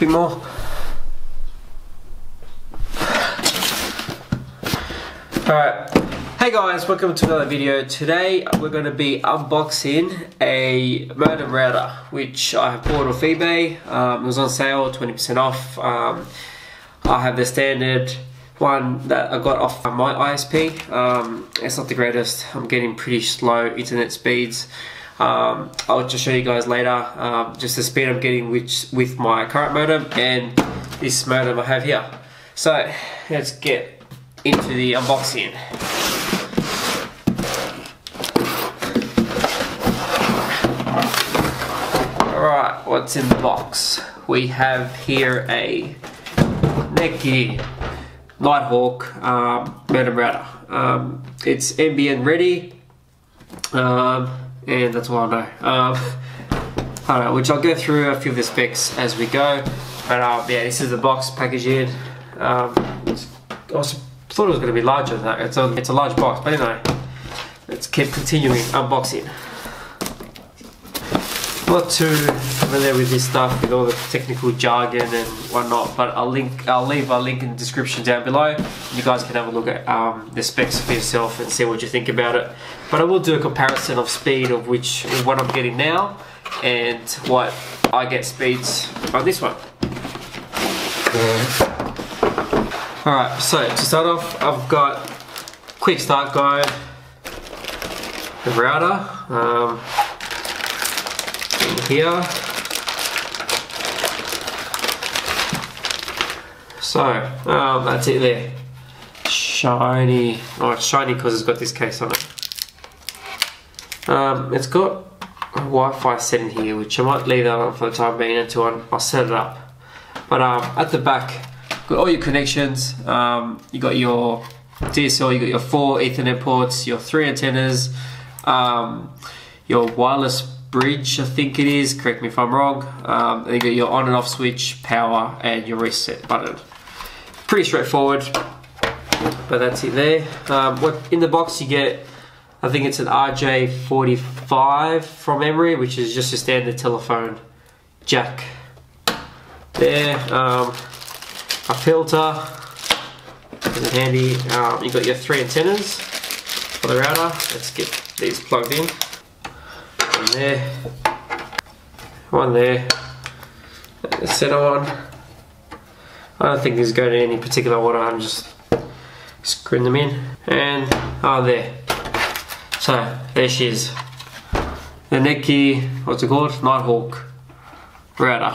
should be more. Alright, hey guys, welcome to another video. Today we're going to be unboxing a modem router which I have bought off eBay. It was on sale, 20% off. I have the standard one that I got off my ISP. It's not the greatest. I'm getting pretty slow internet speeds. I'll just show you guys later just the speed I'm getting with my current modem and this modem I have here. So let's get into the unboxing. Alright, what's in the box? We have here a Netgear Nighthawk modem router. It's NBN ready, and that's all I know. I don't know, which I'll go through a few of the specs as we go. But yeah, this is the box packaging. I thought it was going to be larger than that. It's a large box, but anyway, let's keep continuing unboxing. Not too familiar with this stuff, with all the technical jargon and whatnot, but I'll leave a link in the description down below. You guys can have a look at the specs for yourself and see what you think about it. But I will do a comparison of speed of what I'm getting now and what I get speeds on this one. Alright, so to start off, I've got quick start guide, the router, here. So, that's it there. Shiny. Oh, it's shiny because it's got this case on it. It's got a Wi-Fi setting here, which I might leave that on for the time being until I'll set it up. But at the back, got all your connections. You got your DSL, you got your 4 Ethernet ports, your 3 antennas, your wireless bridge, I think it is. Correct me if I'm wrong. And you got your on and off switch, power, and your reset button. Pretty straightforward. But that's it there. What in the box you get? I think it's an RJ45 from memory, which is just a standard telephone jack. There. A filter, this is handy. You've got your 3 antennas for the router. Let's get these plugged in. One there, one there, the center one. I don't think these go to any particular order, I'm just screwing them in. And, oh, there. So, there she is. The Netgear, what's it called? Nighthawk router.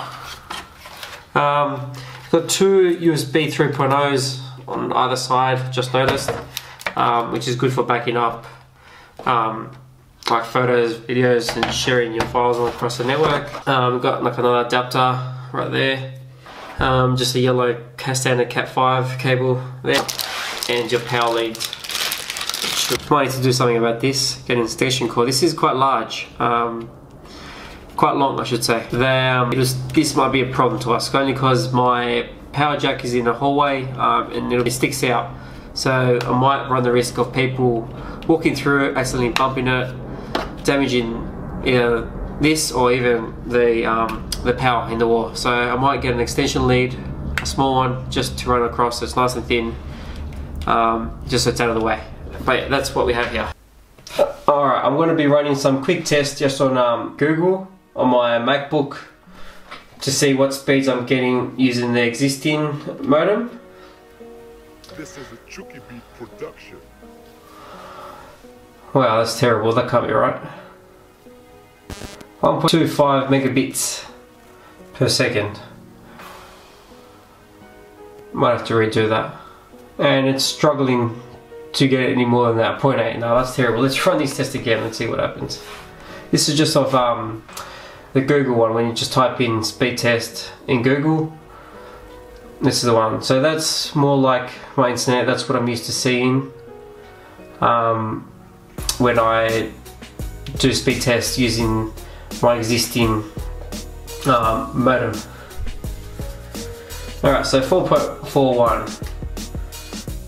Got 2 USB 3.0s on either side, just noticed, which is good for backing up like photos, videos, and sharing your files all across the network. We've got like another adapter right there, just a yellow standard cat 5 cable there, and your power lead. I need to do something about this, get an extension cord. This is quite large. Quite long, I should say. This might be a problem to us, only because my power jack is in the hallway and it sticks out. So I might run the risk of people walking through it, accidentally bumping it, damaging either this or even the power in the wall. So I might get an extension lead, a small one, just to run across. So it's nice and thin, just so it's out of the way. But yeah, that's what we have here. Alright, I'm going to be running some quick tests just on Google, on my MacBook, to see what speeds I'm getting using the existing modem. This is a Chucky Beat production. Wow, that's terrible. That can't be right. 1.25 megabits per second. Might have to redo that. And it's struggling to get it any more than that. 0.8. No, that's terrible. Let's run these tests again and see what happens. This is just off the Google one, when you just type in speed test in Google. This is the one. So that's more like my internet. That's what I'm used to seeing when I do speed tests using my existing modem. Alright, so 4.41.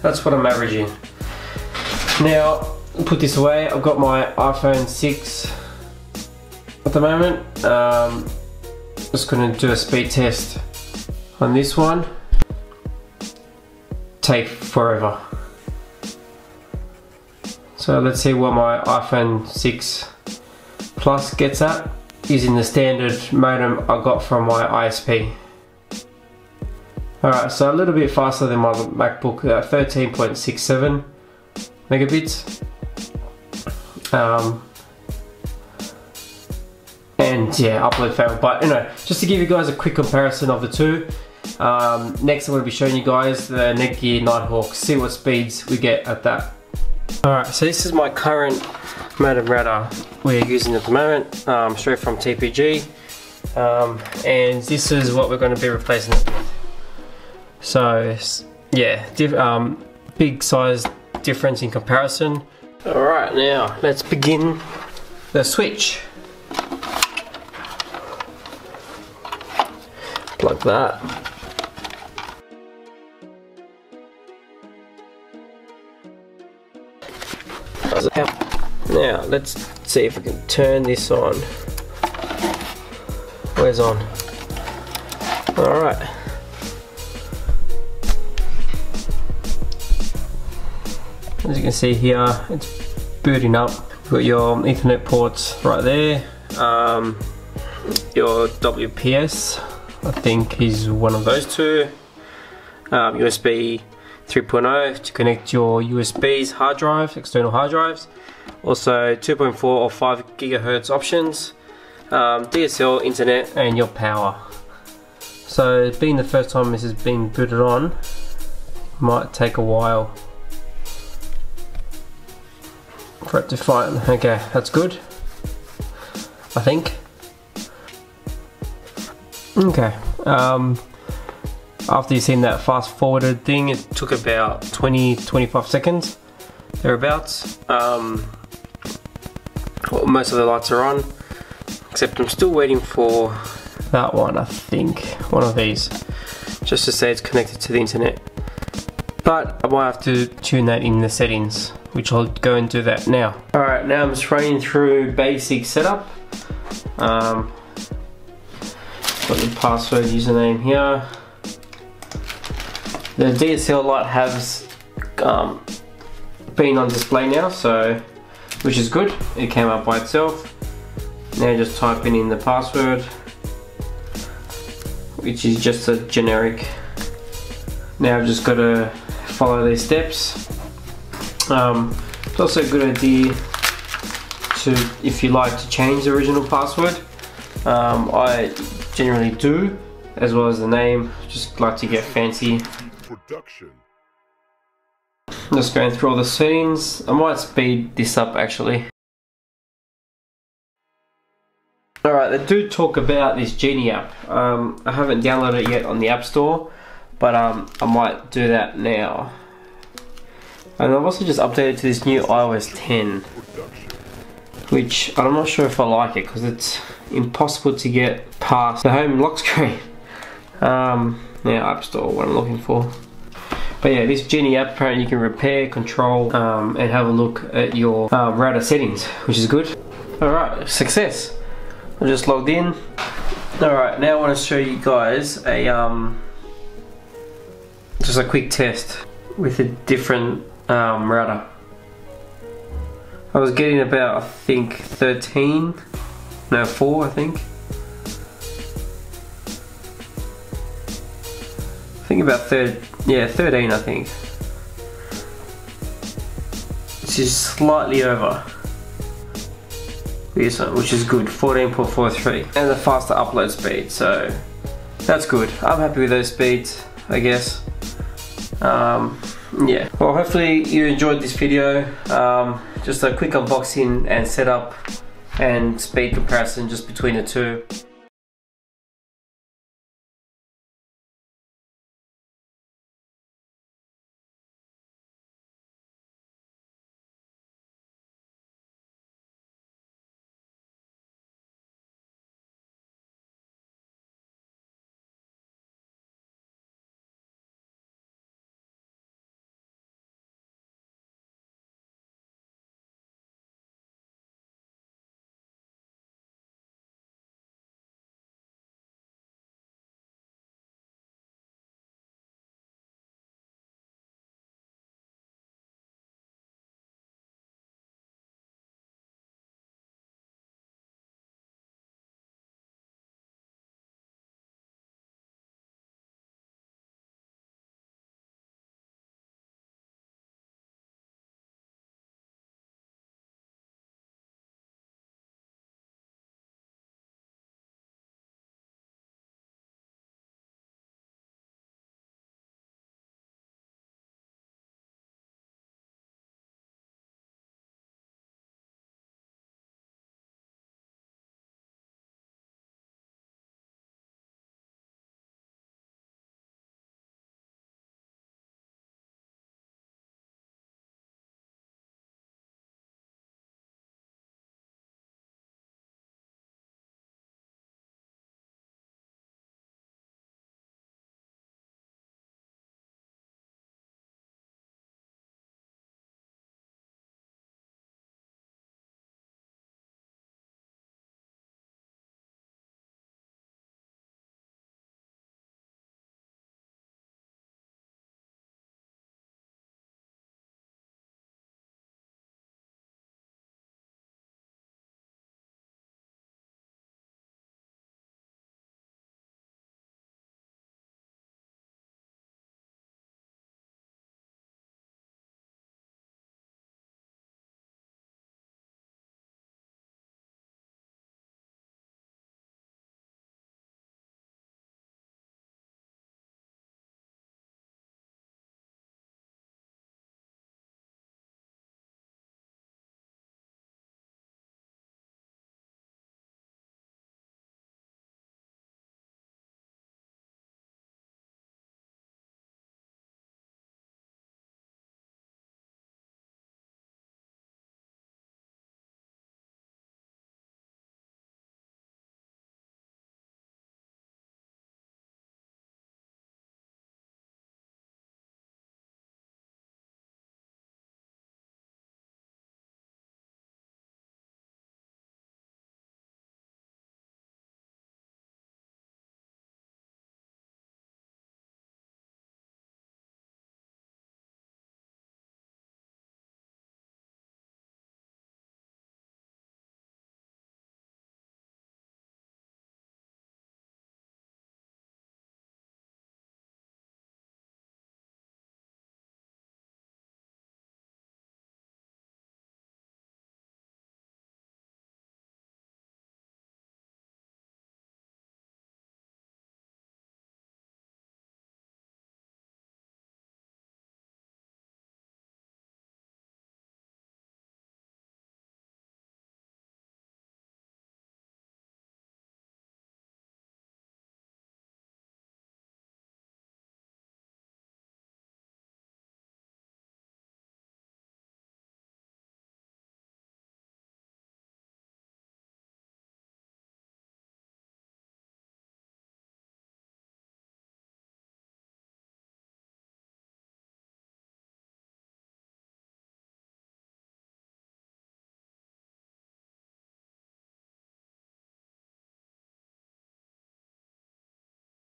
That's what I'm averaging. Now, put this away, I've got my iPhone 6 at the moment. Just going to do a speed test on this one take forever. So let's see what my iPhone 6 Plus gets at using the standard modem I got from my ISP. Alright, so a little bit faster than my MacBook, 13.67 megabits. And yeah, upload failed, but you know, just to give you guys a quick comparison of the two. Next I'm going to be showing you guys the Netgear Nighthawk, see what speeds we get at that. Alright, so this is my current modem router we're using at the moment, straight from TPG, and this is what we're going to be replacing it with. So yeah, big size difference in comparison. Alright, now let's begin the switch. Plug that. Now let's see if we can turn this on. Where's on? Alright. As you can see here, it's booting up. You've got your Ethernet ports right there. Your WPS, I think, is one of those two. USB 3.0 to connect your USBs, hard drives, external hard drives. Also 2.4 or 5 gigahertz options, DSL, internet, and your power. So being the first time this has been booted on, might take a while for it to find. Okay, that's good, I think. Okay, after you've seen that fast forwarded thing, it took about 20-25 seconds thereabouts. Most of the lights are on, except I'm still waiting for that one, I think, one of these, just to say it's connected to the internet. But I might have to tune that in the settings, which I'll go and do that now. Alright, now I'm just running through basic setup. Got the password, username here. The DSL light has been on display now, so, which is good. It came up by itself. Now just typing in the password, which is just a generic. Now I've just got to follow these steps. It's also a good idea to, if you like, to change the original password. I generally do, as well as the name. Just like to get fancy. Production. Just going through all the settings. I might speed this up actually. Alright, they do talk about this Genie app. I haven't downloaded it yet on the App Store, but I might do that now. And I've also just updated to this new iOS 10, which I'm not sure if I like it because it's impossible to get past the home lock screen. Yeah, App Store, what I'm looking for. But yeah, this Genie app, apparently you can repair, control, and have a look at your router settings, which is good. Alright, success. I just logged in. Alright, now I want to show you guys a just a quick test with a different router. I was getting about, I think, 4 I think. Yeah, 13 I think. This is slightly over this one, which is good, 14.43. And a faster upload speed, so that's good. I'm happy with those speeds, I guess. Yeah. Well, hopefully you enjoyed this video. Just a quick unboxing and setup and speed comparison just between the two.